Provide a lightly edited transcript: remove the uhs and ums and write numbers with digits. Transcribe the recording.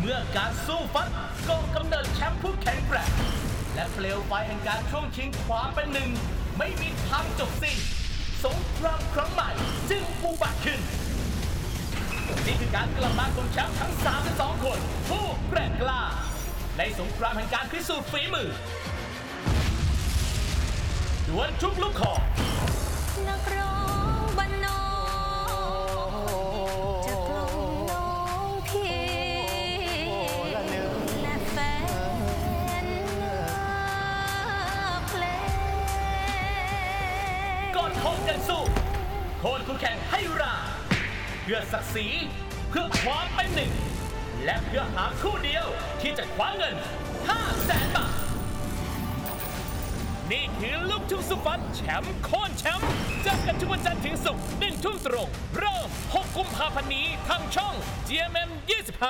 เมื่อการสู้ฟัดก็กำเนิดแชมป์ผู้แข็งแกร่งและเปลวไฟแห่งการช่วงชิงความเป็นหนึ่งไม่มีทางจบสิ้นสงครามครั้งใหม่จึงอุบัติขึ้นนี่คือการกลับมาของแชมป์ทั้ง32คนผู้แกร่งกล้าในสงครามแห่งการพิสูจน์ฝีมือดวลชุกลูกคอนักร้องบ้านนอกจากกลุ่มน้องพี่และแฟนเพลงก่อนคงกันสู้โค่นคู่แข่งให้ราเพื่อศักดิ์ศรีเพื่อความเป็นหนึ่งและเพื่อหาคู่เดียวที่จะคว้าเงิน 500,000 บาทนี่คือลูกทุ่งสุดฟันแชมป์โค่นแชมป์เจอกันทุกวันจันทร์ถึงศุกร์ 1 ทุ่มตรงเริ่ม 6 กุมภาพันธ์นี้ทางช่อง GMM25